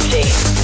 Fantasy.